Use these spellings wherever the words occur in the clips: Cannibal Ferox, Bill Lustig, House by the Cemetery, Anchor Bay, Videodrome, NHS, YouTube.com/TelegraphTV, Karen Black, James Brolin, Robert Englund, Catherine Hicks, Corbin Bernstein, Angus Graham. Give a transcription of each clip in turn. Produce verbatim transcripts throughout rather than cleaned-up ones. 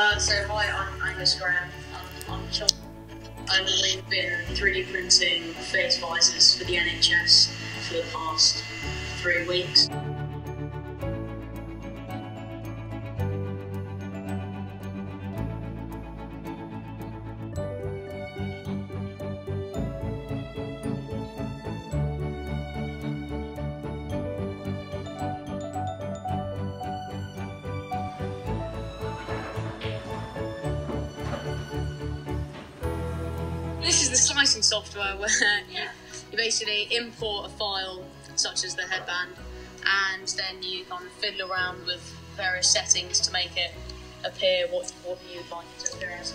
Uh, so hi, I'm Angus Graham. I'm, I'm John. I live in three D printing face visors for the N H S for the past three weeks. This is the slicing software where you, you basically import a file such as the headband, and then you can fiddle around with various settings to make it appear what, what you'd like it to appear as.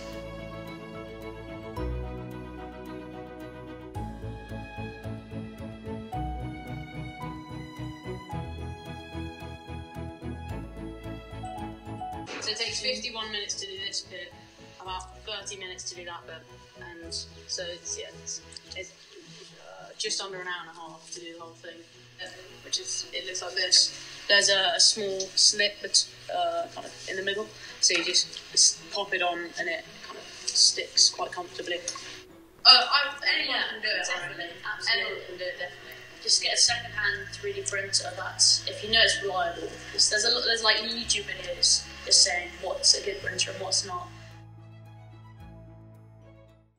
So it takes fifty-one minutes to do this bit, about thirty minutes to do that bit, and so it's, yeah, it's, it's uh, just under an hour and a half to do the whole thing, which is, it looks like this. There's a, a small slit uh, kind of in the middle, so you just, just pop it on and it kind of sticks quite comfortably. Uh, I've, anyone yeah, can do it, definitely. Absolutely. Anyone can do it, definitely. Just get a second-hand three D printer, that's, if you know it's reliable, because there's, a, there's like YouTube videos just saying what's a good printer and what's not.